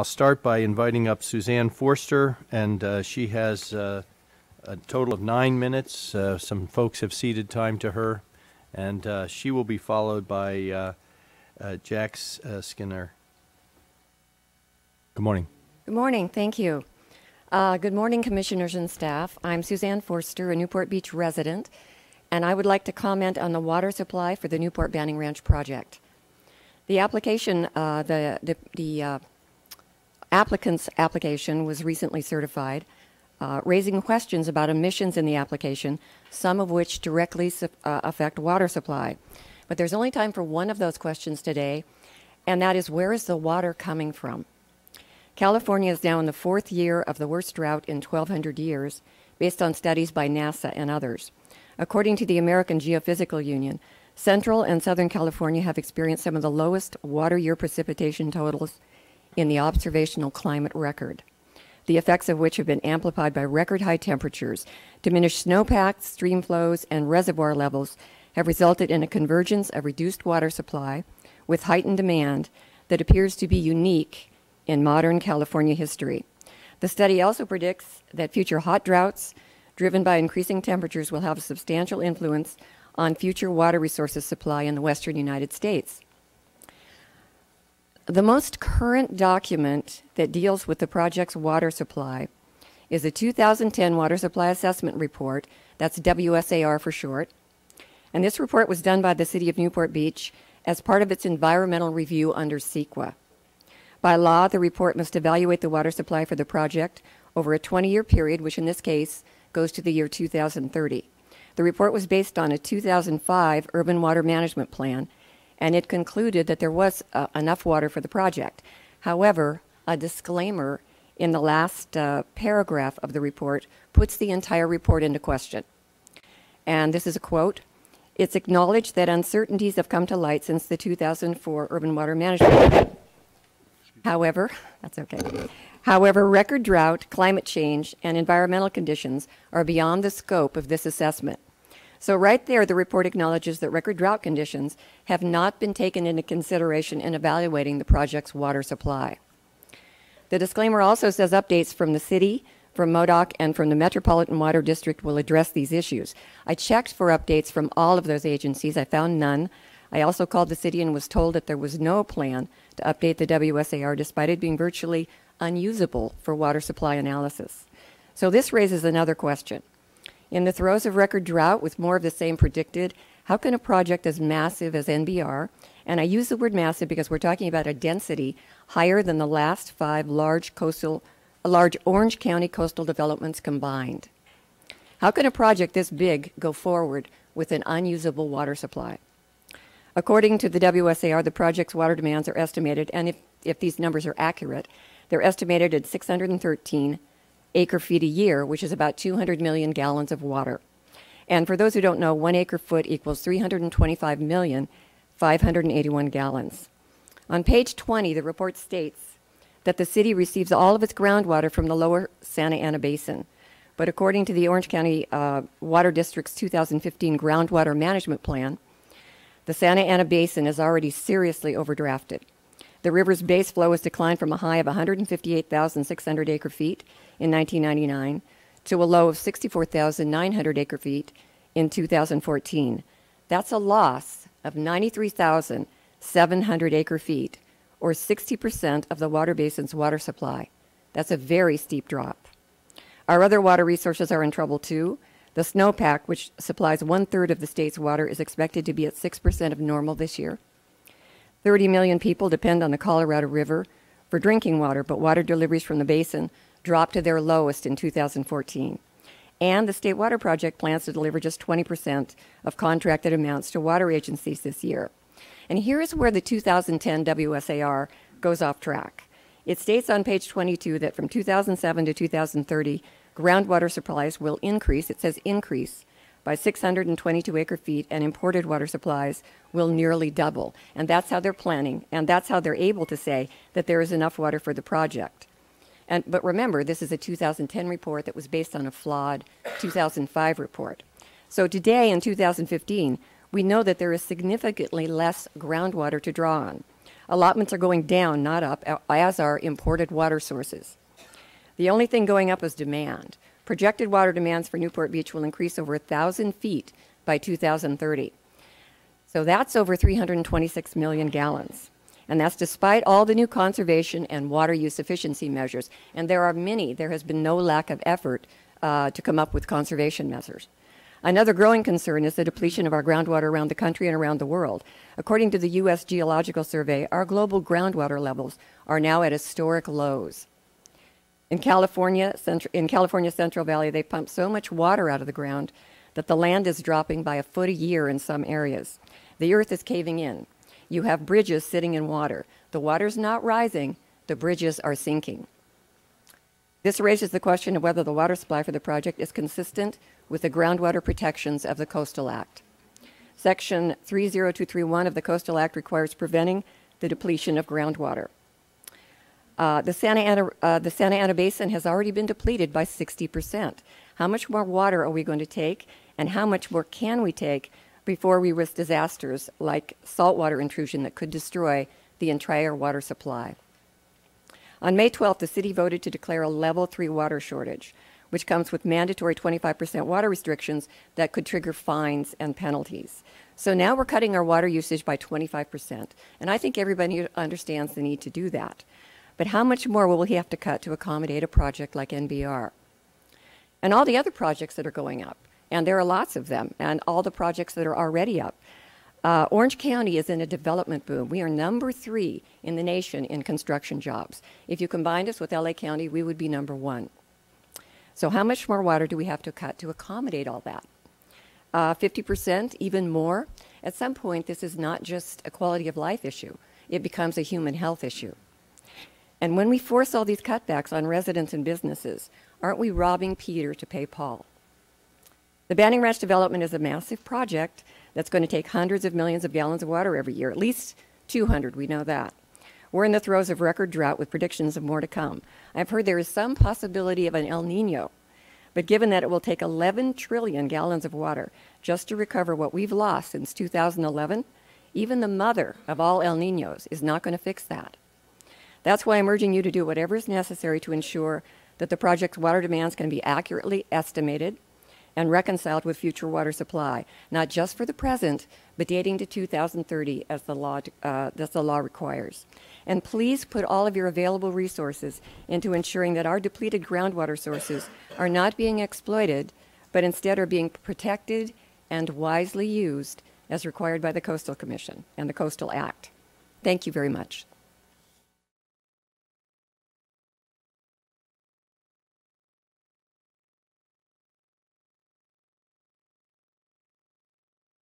I'll start by inviting up Suzanne Forster, and she has a total of 9 minutes. Some folks have ceded time to her, and she will be followed by Jax Skinner. Good morning. Good morning. Thank you. Good morning, commissioners and staff. I'm Suzanne Forster, a Newport Beach resident, and I would like to comment on the water supply for the Newport Banning Ranch project. The application, applicant's application was recently certified, raising questions about emissions in the application, some of which directly affect water supply. But there's only time for one of those questions today, and that is, where is the water coming from? California is now in the fourth year of the worst drought in 1,200 years, based on studies by NASA and others. According to the American Geophysical Union, Central and Southern California have experienced some of the lowest water year precipitation totals in the observational climate record, the effects of which have been amplified by record high temperatures. Diminished snowpack, stream flows, and reservoir levels have resulted in a convergence of reduced water supply with heightened demand that appears to be unique in modern California history. The study also predicts that future hot droughts driven by increasing temperatures will have a substantial influence on future water resources supply in the western United States. The most current document that deals with the project's water supply is the 2010 Water Supply Assessment Report, that's WSAR for short, and this report was done by the City of Newport Beach as part of its environmental review under CEQA. By law, the report must evaluate the water supply for the project over a 20-year period, which in this case goes to the year 2030. The report was based on a 2005 urban water management plan, and it concluded that there was enough water for the project. However, a disclaimer in the last paragraph of the report puts the entire report into question. And this is a quote: "It's acknowledged that uncertainties have come to light since the 2004 urban water management plan. However," that's okay. "However, record drought, climate change, and environmental conditions are beyond the scope of this assessment." So right there, the report acknowledges that record drought conditions have not been taken into consideration in evaluating the project's water supply. The disclaimer also says updates from the city, from MODOC, and from the Metropolitan Water District will address these issues. I checked for updates from all of those agencies. I found none. I also called the city and was told that there was no plan to update the WSAR, despite it being virtually unusable for water supply analysis. So this raises another question. In the throes of record drought, with more of the same predicted, how can a project as massive as NBR, and I use the word massive because we're talking about a density higher than the last 5 large Orange County coastal developments combined, how can a project this big go forward with an unusable water supply? According to the WSAR, the project's water demands are estimated, and if these numbers are accurate, they're estimated at 613 acre-feet a year, which is about 200 million gallons of water. And for those who don't know, 1 acre-foot equals 325,581 gallons. On page 20, the report states that the city receives all of its groundwater from the lower Santa Ana Basin. But according to the Orange County Water District's 2015 Groundwater Management Plan, the Santa Ana Basin is already seriously overdrafted. The river's base flow has declined from a high of 158,600 acre-feet in 1999 to a low of 64,900 acre-feet in 2014. That's a loss of 93,700 acre-feet, or 60% of the water basin's water supply. That's a very steep drop. Our other water resources are in trouble too. The snowpack, which supplies 1/3 of the state's water, is expected to be at 6% of normal this year. 30 million people depend on the Colorado River for drinking water, but water deliveries from the basin dropped to their lowest in 2014. And the State Water Project plans to deliver just 20% of contracted amounts to water agencies this year. And here is where the 2010 WSAR goes off track. It states on page 22 that from 2007 to 2030, groundwater supplies will increase, it says increase, by 622 acre-feet, and imported water supplies will nearly double. And that's how they're planning, and that's how they're able to say that there is enough water for the project. But remember, this is a 2010 report that was based on a flawed 2005 report. So today, in 2015, we know that there is significantly less groundwater to draw on. Allotments are going down, not up, as are imported water sources. The only thing going up is demand. Projected water demands for Newport Beach will increase over 1,000 feet by 2030. So that's over 326 million gallons. And that's despite all the new conservation and water use efficiency measures. And there are many. There has been no lack of effort to come up with conservation measures. Another growing concern is the depletion of our groundwater around the country and around the world. According to the U.S. Geological Survey, our global groundwater levels are now at historic lows. In California's Central Valley, they pump so much water out of the ground that the land is dropping by a foot a year in some areas. The earth is caving in. You have bridges sitting in water. The water's not rising. The bridges are sinking. This raises the question of whether the water supply for the project is consistent with the groundwater protections of the Coastal Act. Section 30231 of the Coastal Act requires preventing the depletion of groundwater. The Santa Ana Basin has already been depleted by 60%. How much more water are we going to take, and how much more can we take before we risk disasters like saltwater intrusion that could destroy the entire water supply? On May 12th, the city voted to declare a level 3 water shortage, which comes with mandatory 25% water restrictions that could trigger fines and penalties. So now we're cutting our water usage by 25%, and I think everybody understands the need to do that. But how much more will we have to cut to accommodate a project like NBR? And all the other projects that are going up, and there are lots of them, and all the projects that are already up. Orange County is in a development boom. We are #3 in the nation in construction jobs. If you combined us with LA County, we would be #1. So how much more water do we have to cut to accommodate all that? 50%, even more? At some point, this is not just a quality of life issue. It becomes a human health issue. And when we force all these cutbacks on residents and businesses, aren't we robbing Peter to pay Paul? The Banning Ranch development is a massive project that's going to take hundreds of millions of gallons of water every year, at least 200, we know that. We're in the throes of record drought with predictions of more to come. I've heard there is some possibility of an El Nino, but given that it will take 11 trillion gallons of water just to recover what we've lost since 2011, even the mother of all El Ninos is not going to fix that. That's why I'm urging you to do whatever is necessary to ensure that the project's water demands can be accurately estimated and reconciled with future water supply, not just for the present, but dating to 2030 as the law requires. And please put all of your available resources into ensuring that our depleted groundwater sources are not being exploited, but instead are being protected and wisely used as required by the Coastal Commission and the Coastal Act. Thank you very much.